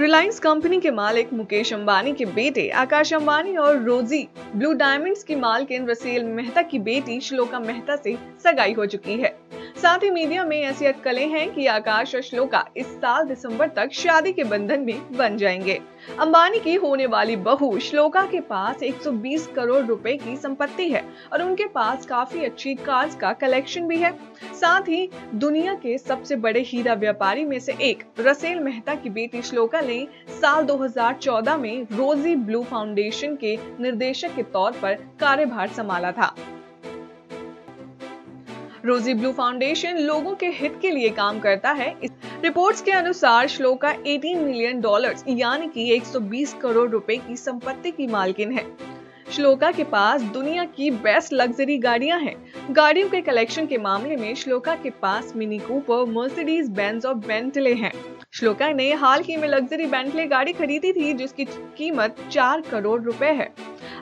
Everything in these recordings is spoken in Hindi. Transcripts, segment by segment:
रिलायंस कंपनी के मालिक मुकेश अंबानी के बेटे आकाश अंबानी और रोजी ब्लू डायमंड्स की मालकिन रसेल मेहता की बेटी श्लोका मेहता से सगाई हो चुकी है। साथ ही मीडिया में ऐसी अटकलें हैं कि आकाश और श्लोका इस साल दिसंबर तक शादी के बंधन में बन जाएंगे। अंबानी की होने वाली बहू श्लोका के पास 120 करोड़ रुपए की संपत्ति है और उनके पास काफी अच्छी कार्स का कलेक्शन भी है। साथ ही दुनिया के सबसे बड़े हीरा व्यापारी में से एक रसेल मेहता की बेटी श्लोका ने साल 2014 में रोजी ब्लू फाउंडेशन के निर्देशक के तौर पर कार्यभार संभाला था। रोजी ब्लू फाउंडेशन लोगों के हित के लिए काम करता है। रिपोर्ट्स के अनुसार श्लोका 18 मिलियन डॉलर्स यानी कि 120 करोड़ रुपए की संपत्ति की मालकिन है। श्लोका के पास दुनिया की बेस्ट लग्जरी गाड़ियां हैं। गाड़ियों के कलेक्शन के मामले में श्लोका के पास मिनी कूपर, मर्सिडीज बेंज और बेंटले हैं। श्लोका ने हाल ही में लग्जरी बेंटले गाड़ी खरीदी थी जिसकी कीमत 4 करोड़ रुपए है।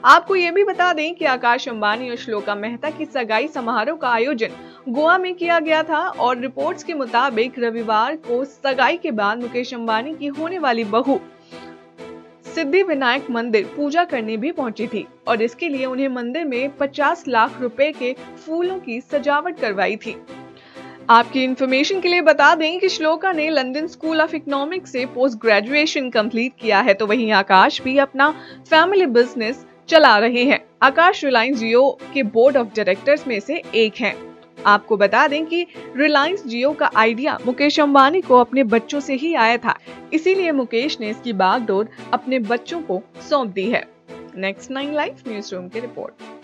आपको ये भी बता दें कि आकाश अंबानी और श्लोका मेहता की सगाई समारोह का आयोजन गोवा में किया गया था और रिपोर्ट्स के मुताबिक रविवार को सगाई के बाद मुकेश अंबानी की होने वाली बहू सिद्धि विनायक मंदिर पूजा करने भी पहुंची थी और इसके लिए उन्हें मंदिर में 50 लाख रुपए के फूलों की सजावट करवाई थी। आपकी इन्फॉर्मेशन के लिए बता दें कि श्लोका ने लंदन स्कूल ऑफ इकोनॉमिक्स से पोस्ट ग्रेजुएशन कंप्लीट किया है, तो वहीं आकाश भी अपना फैमिली बिजनेस चला रहे हैं। आकाश रिलायंस जियो के बोर्ड ऑफ डायरेक्टर्स में से एक हैं। आपको बता दें कि रिलायंस जियो का आइडिया मुकेश अंबानी को अपने बच्चों से ही आया था, इसीलिए मुकेश ने इसकी बागडोर अपने बच्चों को सौंप दी है। नेक्स्ट 9 लाइफ न्यूज रूम की रिपोर्ट।